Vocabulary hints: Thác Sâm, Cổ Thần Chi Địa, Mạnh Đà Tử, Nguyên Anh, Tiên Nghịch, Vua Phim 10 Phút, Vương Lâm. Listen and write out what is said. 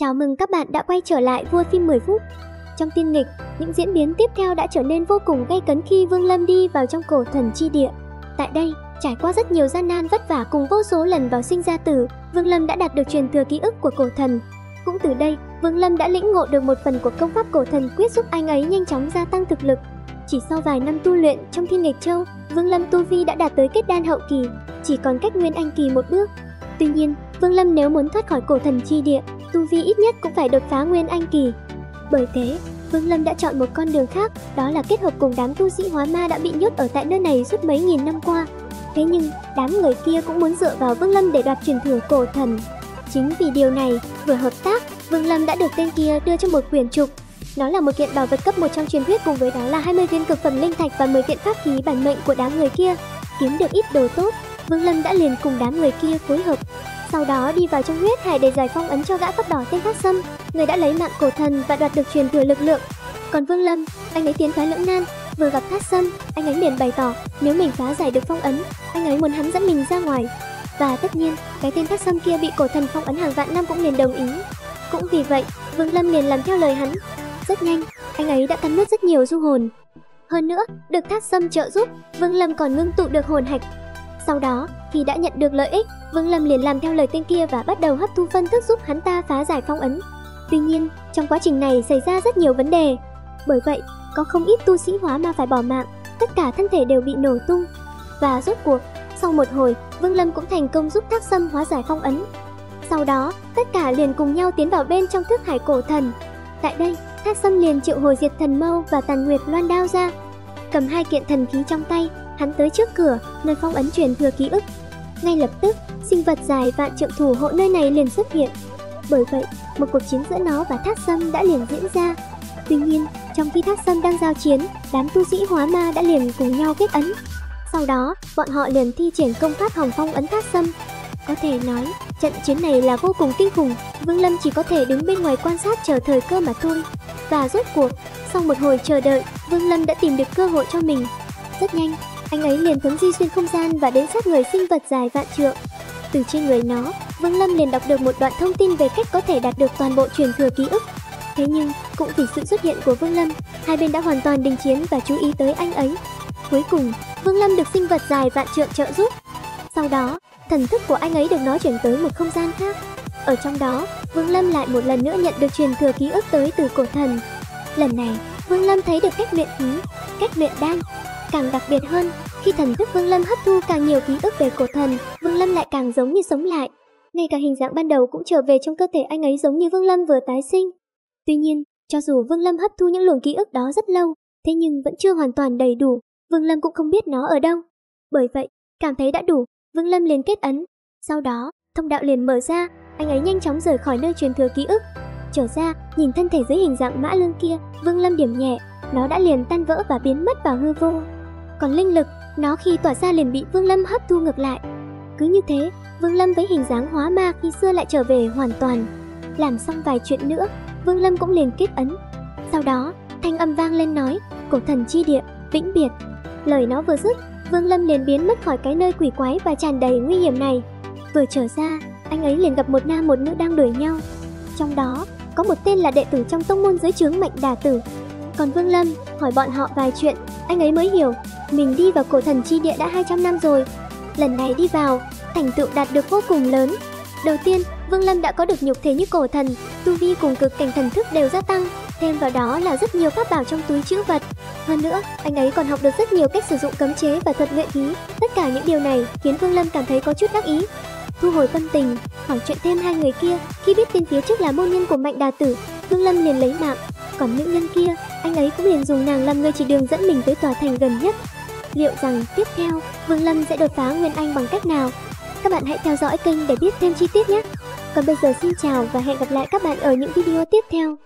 Chào mừng các bạn đã quay trở lại Vua Phim 10 Phút. Trong Tiên Nghịch, những diễn biến tiếp theo đã trở nên vô cùng gay cấn khi Vương Lâm đi vào trong cổ thần chi địa. Tại đây, trải qua rất nhiều gian nan vất vả cùng vô số lần vào sinh ra tử, Vương Lâm đã đạt được truyền thừa ký ức của cổ thần. Cũng từ đây, Vương Lâm đã lĩnh ngộ được một phần của công pháp cổ thần quyết giúp anh ấy nhanh chóng gia tăng thực lực. Chỉ sau vài năm tu luyện trong Thiên Nghịch Châu, Vương Lâm tu vi đã đạt tới kết đan hậu kỳ, chỉ còn cách Nguyên Anh kỳ một bước. Tuy nhiên, Vương Lâm nếu muốn thoát khỏi cổ thần chi địa, tu vi ít nhất cũng phải đột phá Nguyên Anh kỳ. Bởi thế, Vương Lâm đã chọn một con đường khác, đó là kết hợp cùng đám tu sĩ hóa ma đã bị nhốt ở tại nơi này suốt mấy nghìn năm qua. Thế nhưng, đám người kia cũng muốn dựa vào Vương Lâm để đoạt truyền thừa cổ thần. Chính vì điều này, vừa hợp tác, Vương Lâm đã được tên kia đưa cho một quyển trục. Nó là một kiện bảo vật cấp 1 trong truyền thuyết, cùng với đó là 20 viên cực phẩm linh thạch và 10 kiện pháp khí bản mệnh của đám người kia. Kiếm được ít đồ tốt, Vương Lâm đã liền cùng đám người kia phối hợp. Sau đó đi vào trong huyết hải để giải phong ấn cho gã tóc đỏ tên Thác Sâm, người đã lấy mạng cổ thần và đoạt được truyền thừa lực lượng. Còn Vương Lâm, anh ấy tiến thoái lưỡng nan. Vừa gặp Thác Sâm, anh ấy liền bày tỏ nếu mình phá giải được phong ấn, anh ấy muốn hắn dẫn mình ra ngoài. Và tất nhiên, cái tên Thác Sâm kia bị cổ thần phong ấn hàng vạn năm cũng liền đồng ý. Cũng vì vậy, Vương Lâm liền làm theo lời hắn. Rất nhanh, anh ấy đã cắn nuốt rất nhiều du hồn. Hơn nữa, được Thác Sâm trợ giúp, Vương Lâm còn ngưng tụ được hồn hạch. Sau đó, khi đã nhận được lợi ích, Vương Lâm liền làm theo lời tên kia và bắt đầu hấp thu phân thức giúp hắn ta phá giải phong ấn. Tuy nhiên, trong quá trình này xảy ra rất nhiều vấn đề. Bởi vậy, có không ít tu sĩ hóa ma phải bỏ mạng, tất cả thân thể đều bị nổ tung. Và rốt cuộc, sau một hồi, Vương Lâm cũng thành công giúp Thác Sâm hóa giải phong ấn. Sau đó, tất cả liền cùng nhau tiến vào bên trong thức hải cổ thần. Tại đây, Thác Sâm liền triệu hồi diệt thần mâu và tàn nguyệt loan đao ra. Cầm hai kiện thần khí trong tay, hắn tới trước cửa, nơi phong ấn truyền thừa ký ức. Ngay lập tức, sinh vật dài vạn trượng thủ hộ nơi này liền xuất hiện. Bởi vậy, một cuộc chiến giữa nó và Thác Sâm đã liền diễn ra. Tuy nhiên, trong khi Thác Sâm đang giao chiến, đám tu sĩ hóa ma đã liền cùng nhau kết ấn. Sau đó, bọn họ liền thi triển công pháp hỏng phong ấn Thác Sâm. Có thể nói, trận chiến này là vô cùng kinh khủng, Vương Lâm chỉ có thể đứng bên ngoài quan sát chờ thời cơ mà thôi. Và rốt cuộc, sau một hồi chờ đợi, Vương Lâm đã tìm được cơ hội cho mình. Rất nhanh, anh ấy liền thuấn di xuyên không gian và đến sát người sinh vật dài vạn trượng. Từ trên người nó, Vương Lâm liền đọc được một đoạn thông tin về cách có thể đạt được toàn bộ truyền thừa ký ức. Thế nhưng, cũng vì sự xuất hiện của Vương Lâm, hai bên đã hoàn toàn đình chiến và chú ý tới anh ấy. Cuối cùng, Vương Lâm được sinh vật dài vạn trượng trợ giúp. Sau đó, thần thức của anh ấy được nó chuyển tới một không gian khác. Ở trong đó, Vương Lâm lại một lần nữa nhận được truyền thừa ký ức tới từ cổ thần. Lần này, Vương Lâm thấy được cách luyện khí, cách luyện đan. Càng đặc biệt hơn, khi thần thức Vương Lâm hấp thu càng nhiều ký ức về cổ thần, Vương Lâm lại càng giống như sống lại. Ngay cả hình dạng ban đầu cũng trở về trong cơ thể anh ấy, giống như Vương Lâm vừa tái sinh. Tuy nhiên, cho dù Vương Lâm hấp thu những luồng ký ức đó rất lâu, thế nhưng vẫn chưa hoàn toàn đầy đủ, Vương Lâm cũng không biết nó ở đâu. Bởi vậy, cảm thấy đã đủ, Vương Lâm liền kết ấn. Sau đó, thông đạo liền mở ra, anh ấy nhanh chóng rời khỏi nơi truyền thừa ký ức. Trở ra, nhìn thân thể dưới hình dạng mã lương kia, Vương Lâm điểm nhẹ, nó đã liền tan vỡ và biến mất vào hư vô. Còn linh lực, nó khi tỏa ra liền bị Vương Lâm hấp thu ngược lại. Cứ như thế, Vương Lâm với hình dáng hóa ma khi xưa lại trở về hoàn toàn. Làm xong vài chuyện nữa, Vương Lâm cũng liền kết ấn. Sau đó, thanh âm vang lên nói, cổ thần chi địa, vĩnh biệt. Lời nó vừa dứt, Vương Lâm liền biến mất khỏi cái nơi quỷ quái và tràn đầy nguy hiểm này. Vừa trở ra, anh ấy liền gặp một nam một nữ đang đuổi nhau. Trong đó, có một tên là đệ tử trong tông môn dưới trướng Mạnh Đà Tử. Còn Vương Lâm hỏi bọn họ vài chuyện, anh ấy mới hiểu, mình đi vào cổ thần chi địa đã 200 năm rồi. Lần này đi vào, thành tựu đạt được vô cùng lớn. Đầu tiên, Vương Lâm đã có được nhục thể như cổ thần, tu vi cùng cực cảnh thần thức đều gia tăng, thêm vào đó là rất nhiều pháp bảo trong túi trữ vật. Hơn nữa, anh ấy còn học được rất nhiều cách sử dụng cấm chế và thuật luyện khí. Tất cả những điều này khiến Vương Lâm cảm thấy có chút đắc ý. Thu hồi tâm tình, hỏi chuyện thêm hai người kia, khi biết tên phía trước là môn nhân của Mạnh Đà Tử, Vương Lâm liền lấy mạng. Còn nữ nhân kia, anh ấy cũng liền dùng nàng làm người chỉ đường dẫn mình tới tòa thành gần nhất. Liệu rằng tiếp theo, Vương Lâm sẽ đột phá Nguyên Anh bằng cách nào? Các bạn hãy theo dõi kênh để biết thêm chi tiết nhé! Còn bây giờ xin chào và hẹn gặp lại các bạn ở những video tiếp theo!